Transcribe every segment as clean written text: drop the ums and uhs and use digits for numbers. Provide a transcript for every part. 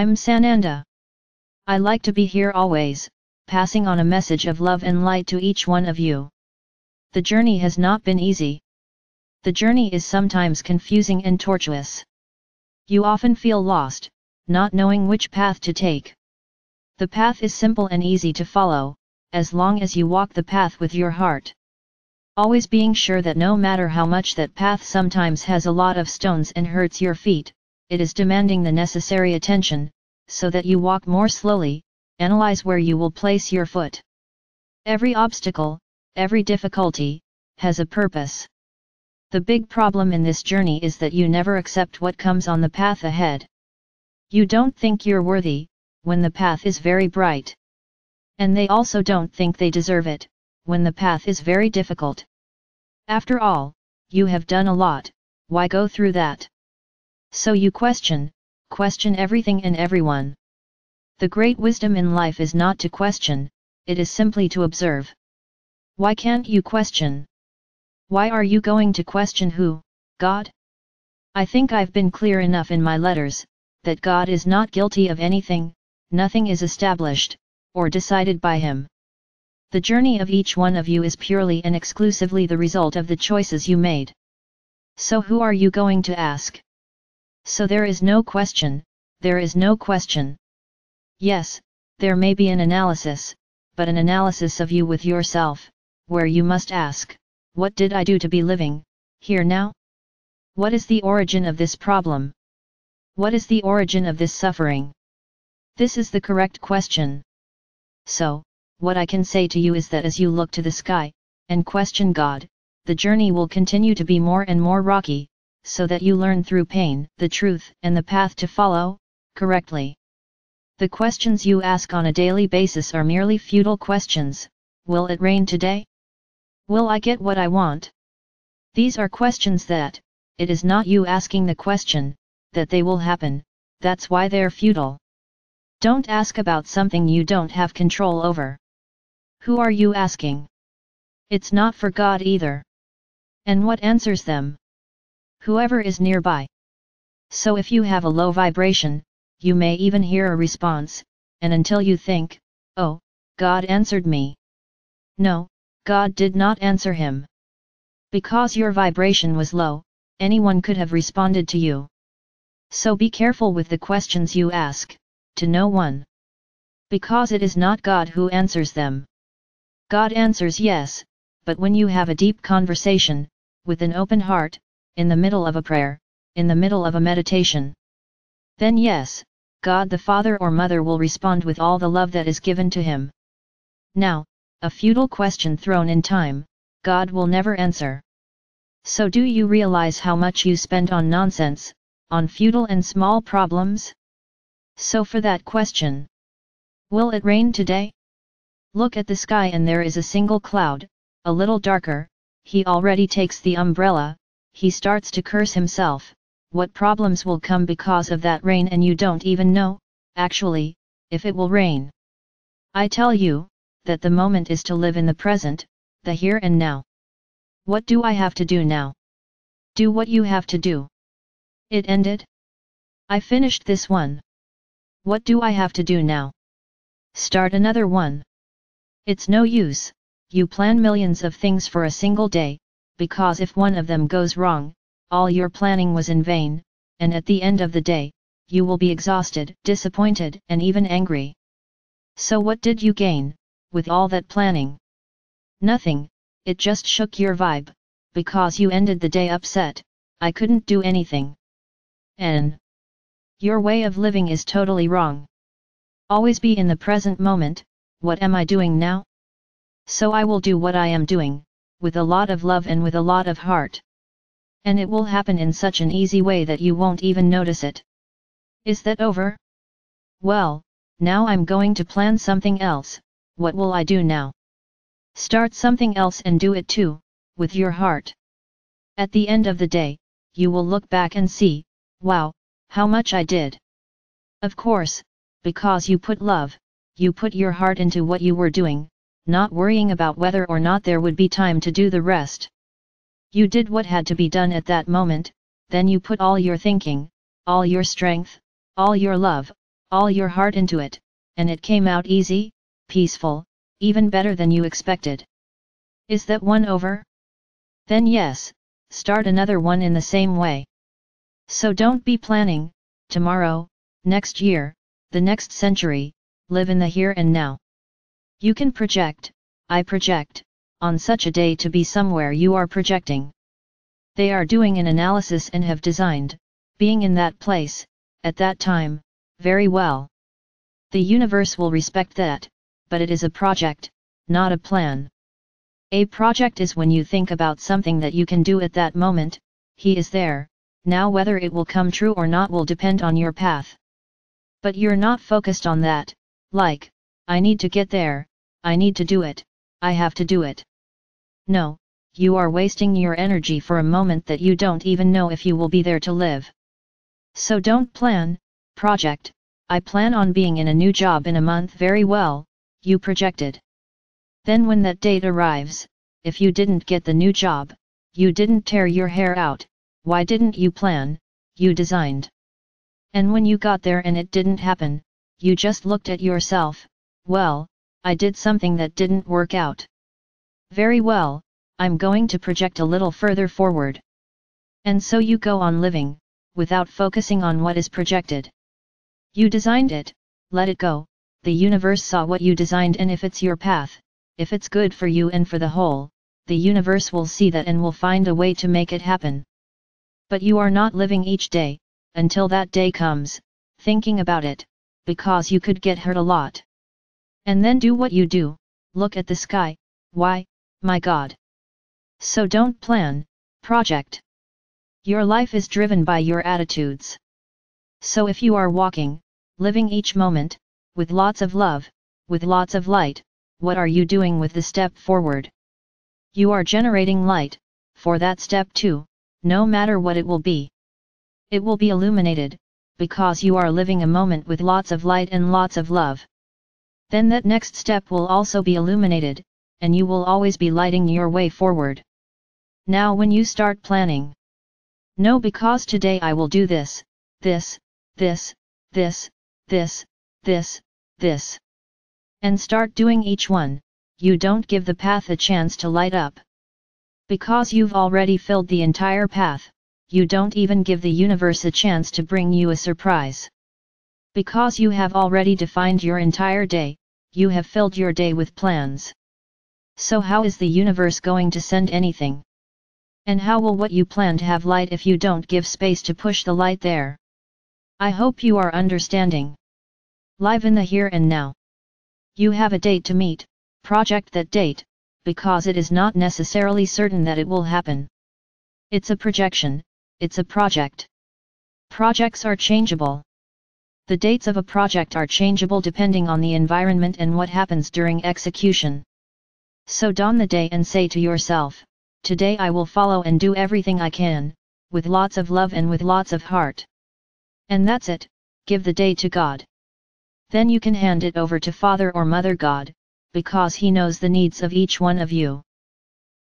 I'm Sananda. I like to be here always, passing on a message of love and light to each one of you. The journey has not been easy. The journey is sometimes confusing and tortuous. You often feel lost, not knowing which path to take. The path is simple and easy to follow, as long as you walk the path with your heart. Always being sure that no matter how much that path sometimes has a lot of stones and hurts your feet, it is demanding the necessary attention, so that you walk more slowly, analyze where you will place your foot. Every obstacle, every difficulty, has a purpose. The big problem in this journey is that you never accept what comes on the path ahead. You don't think you're worthy, when the path is very bright. And they also don't think they deserve it, when the path is very difficult. After all, you have done a lot, why go through that? So you question everything and everyone. The great wisdom in life is not to question, it is simply to observe. Why can't you question? Why are you going to question who? God? I think I've been clear enough in my letters, that God is not guilty of anything, nothing is established, or decided by Him. The journey of each one of you is purely and exclusively the result of the choices you made. So who are you going to ask? So there is no question, there is no question. Yes, there may be an analysis, but an analysis of you with yourself, where you must ask, what did I do to be living here now? What is the origin of this problem? What is the origin of this suffering? This is the correct question. So, what I can say to you is that as you look to the sky, and question God, the journey will continue to be more and more rocky, so that you learn through pain the truth and the path to follow, correctly. The questions you ask on a daily basis are merely futile questions. Will it rain today? Will I get what I want? These are questions that, it is not you asking the question, that they will happen, that's why they're futile. Don't ask about something you don't have control over. Who are you asking? It's not for God either. And what answers them? Whoever is nearby. So if you have a low vibration, you may even hear a response, and until you think, oh, God answered me. No, God did not answer him. Because your vibration was low, anyone could have responded to you. So be careful with the questions you ask, to no one. Because it is not God who answers them. God answers yes, but when you have a deep conversation, with an open heart, in the middle of a prayer, in the middle of a meditation. Then yes, God the Father or Mother will respond with all the love that is given to Him. Now, a futile question thrown in time, God will never answer. So do you realize how much you spend on nonsense, on futile and small problems? So for that question, will it rain today? Look at the sky and there is a single cloud, a little darker, he already takes the umbrella, he starts to curse himself. What problems will come because of that rain and you don't even know, actually, if it will rain. I tell you, that the moment is to live in the present, the here and now. What do I have to do now? Do what you have to do. It ended. I finished this one. What do I have to do now? Start another one. It's no use, you plan millions of things for a single day, because if one of them goes wrong, all your planning was in vain, and at the end of the day, you will be exhausted, disappointed, and even angry. So what did you gain, with all that planning? Nothing, it just shook your vibe, because you ended the day upset, I couldn't do anything. And your way of living is totally wrong. Always be in the present moment, what am I doing now? So I will do what I am doing, with a lot of love and with a lot of heart. And it will happen in such an easy way that you won't even notice it. Is that over? Well, now I'm going to plan something else, what will I do now? Start something else and do it too, with your heart. At the end of the day, you will look back and see, wow, how much I did. Of course, because you put love, you put your heart into what you were doing, not worrying about whether or not there would be time to do the rest. You did what had to be done at that moment, then you put all your thinking, all your strength, all your love, all your heart into it, and it came out easy, peaceful, even better than you expected. Is that one over? Then yes, start another one in the same way. So don't be planning, tomorrow, next year, the next century, live in the here and now. You can project, I project, on such a day to be somewhere you are projecting. They are doing an analysis and have designed, being in that place, at that time, very well. The universe will respect that, but it is a project, not a plan. A project is when you think about something that you can do at that moment, he is there, now whether it will come true or not will depend on your path. But you're not focused on that, like, I need to get there, I need to do it, I have to do it. No, you are wasting your energy for a moment that you don't even know if you will be there to live. So don't plan, project, I plan on being in a new job in a month very well, you projected. Then when that date arrives, if you didn't get the new job, you didn't tear your hair out, why didn't you plan, you designed. And when you got there and it didn't happen, you just looked at yourself, well, I did something that didn't work out. Very well, I'm going to project a little further forward. And so you go on living, without focusing on what is projected. You designed it, let it go, the universe saw what you designed, and if it's your path, if it's good for you and for the whole, the universe will see that and will find a way to make it happen. But you are not living each day, until that day comes, thinking about it, because you could get hurt a lot. And then do what you do, look at the sky, why, my God. So don't plan, project. Your life is driven by your attitudes. So if you are walking, living each moment, with lots of love, with lots of light, what are you doing with the step forward? You are generating light, for that step too, no matter what it will be. It will be illuminated, because you are living a moment with lots of light and lots of love. Then that next step will also be illuminated, and you will always be lighting your way forward. Now when you start planning, no, because today I will do this, this, this, this, this, this, this. And start doing each one, you don't give the path a chance to light up. Because you've already filled the entire path, you don't even give the universe a chance to bring you a surprise. Because you have already defined your entire day, you have filled your day with plans. So how is the universe going to send anything? And how will what you planned have light if you don't give space to push the light there? I hope you are understanding. Live in the here and now. You have a date to meet, project that date, because it is not necessarily certain that it will happen. It's a projection, it's a project. Projects are changeable. The dates of a project are changeable depending on the environment and what happens during execution. So dawn the day and say to yourself, today I will follow and do everything I can, with lots of love and with lots of heart. And that's it, give the day to God. Then you can hand it over to Father or Mother God, because He knows the needs of each one of you.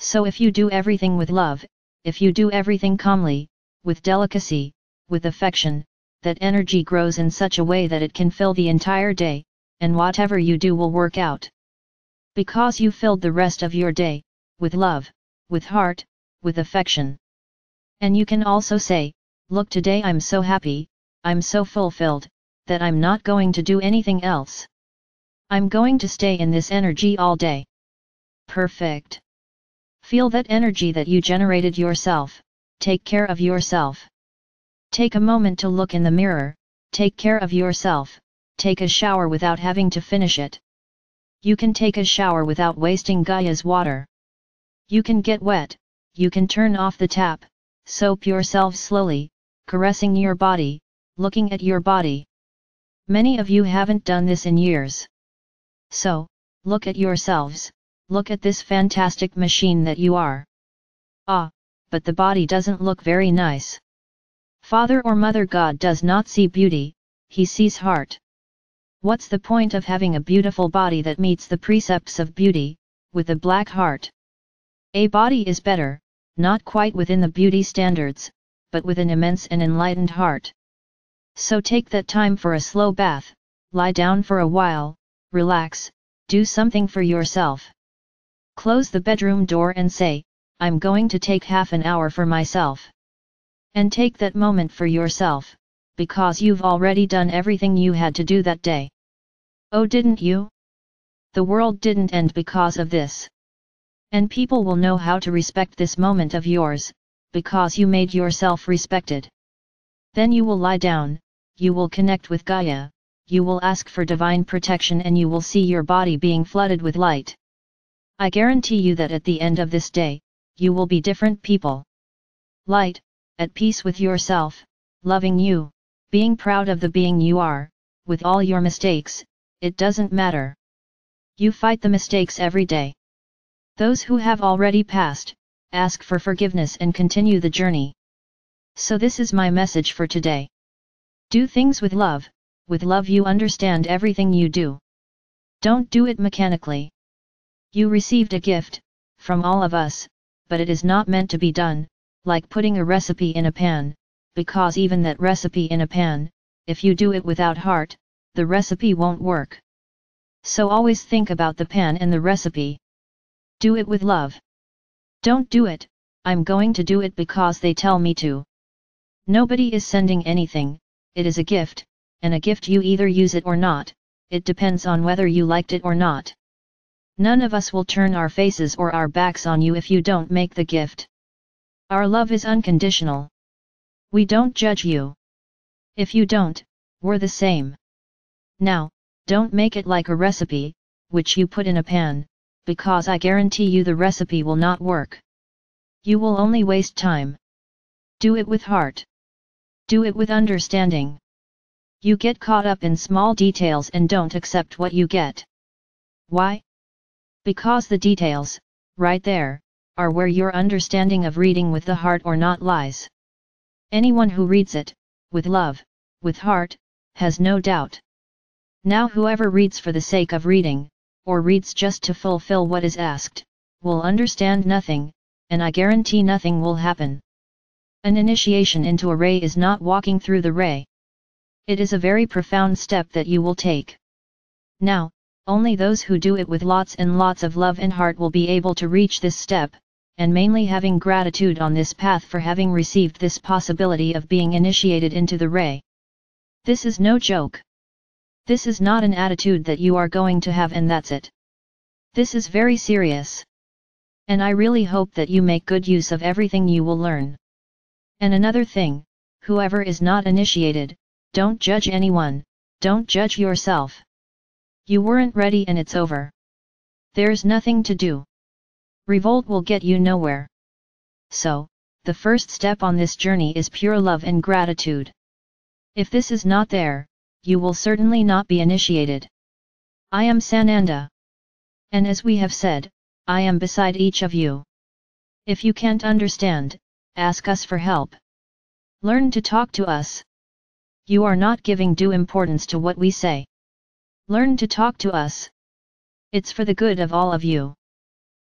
So if you do everything with love, if you do everything calmly, with delicacy, with affection, that energy grows in such a way that it can fill the entire day, and whatever you do will work out. Because you filled the rest of your day, with love, with heart, with affection. And you can also say, look, today I'm so happy, I'm so fulfilled, that I'm not going to do anything else. I'm going to stay in this energy all day. Perfect. Feel that energy that you generated yourself, take care of yourself. Take a moment to look in the mirror, take care of yourself, take a shower without having to finish it. You can take a shower without wasting Gaia's water. You can get wet, you can turn off the tap, soap yourself slowly, caressing your body, looking at your body. Many of you haven't done this in years. So, look at yourselves, look at this fantastic machine that you are. Ah, but the body doesn't look very nice. Father or Mother God does not see beauty, He sees heart. What's the point of having a beautiful body that meets the precepts of beauty, with a black heart? A body is better, not quite within the beauty standards, but with an immense and enlightened heart. So take that time for a slow bath, lie down for a while, relax, do something for yourself. Close the bedroom door and say, I'm going to take half an hour for myself. And take that moment for yourself, because you've already done everything you had to do that day. Oh, didn't you? The world didn't end because of this. And people will know how to respect this moment of yours, because you made yourself respected. Then you will lie down, you will connect with Gaia, you will ask for divine protection, and you will see your body being flooded with light. I guarantee you that at the end of this day, you will be different people. Light, at peace with yourself, loving you, being proud of the being you are, with all your mistakes, it doesn't matter. You fight the mistakes every day. Those who have already passed, ask for forgiveness and continue the journey. So this is my message for today. Do things with love. With love you understand everything you do. Don't do it mechanically. You received a gift, from all of us, but it is not meant to be done, like putting a recipe in a pan, because even that recipe in a pan, if you do it without heart, the recipe won't work. So always think about the pan and the recipe. Do it with love. Don't do it, I'm going to do it because they tell me to. Nobody is sending anything, it is a gift, and a gift you either use it or not, it depends on whether you liked it or not. None of us will turn our faces or our backs on you if you don't make the gift. Our love is unconditional. We don't judge you. If you don't, we're the same. Now, don't make it like a recipe, which you put in a pan, because I guarantee you the recipe will not work. You will only waste time. Do it with heart. Do it with understanding. You get caught up in small details and don't accept what you get. Why? Because the details, right there, are where your understanding of reading with the heart or not lies. Anyone who reads it, with love, with heart, has no doubt. Now whoever reads for the sake of reading, or reads just to fulfill what is asked, will understand nothing, and I guarantee nothing will happen. An initiation into a ray is not walking through the ray. It is a very profound step that you will take. Now, only those who do it with lots and lots of love and heart will be able to reach this step, and mainly having gratitude on this path for having received this possibility of being initiated into the ray. This is no joke. This is not an attitude that you are going to have and that's it. This is very serious. And I really hope that you make good use of everything you will learn. And another thing, whoever is not initiated, don't judge anyone, don't judge yourself. You weren't ready and it's over. There's nothing to do. Revolt will get you nowhere. So, the first step on this journey is pure love and gratitude. If this is not there, you will certainly not be initiated. I am Sananda. And as we have said, I am beside each of you. If you can't understand, ask us for help. Learn to talk to us. You are not giving due importance to what we say. Learn to talk to us. It's for the good of all of you.